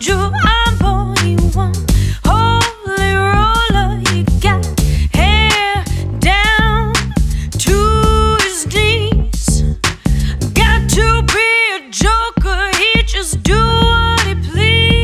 Drew, I'm only one holy roller. You got hair down to his knees. Got to be a joker, he just do what he please.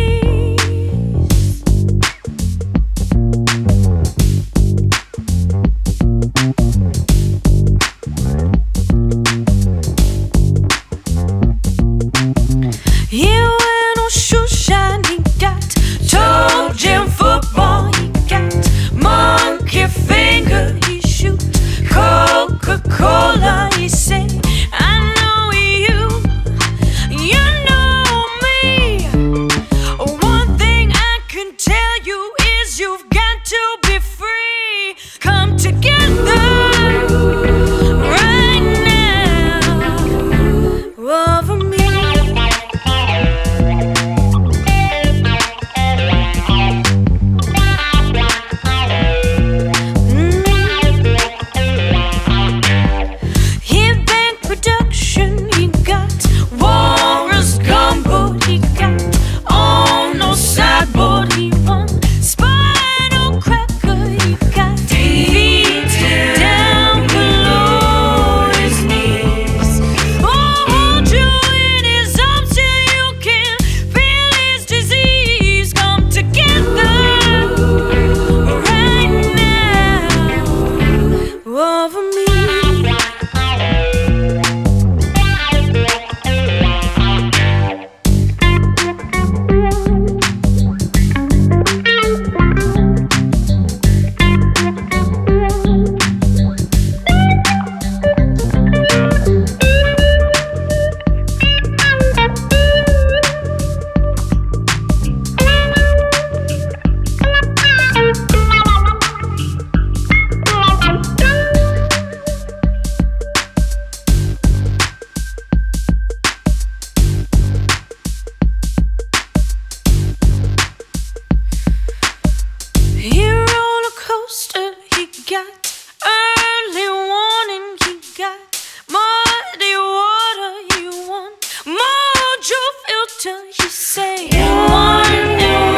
You say one and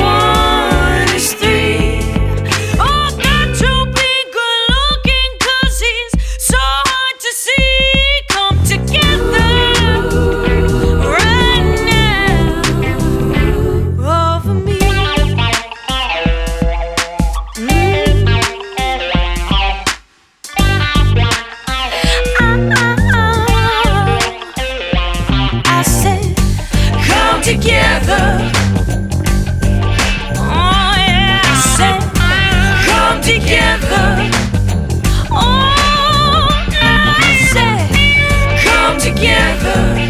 one is three. Oh, got to be good looking, 'cause he's so hard to see. Come together right now over me. I said together, oh yeah, I said come together, oh I said come together.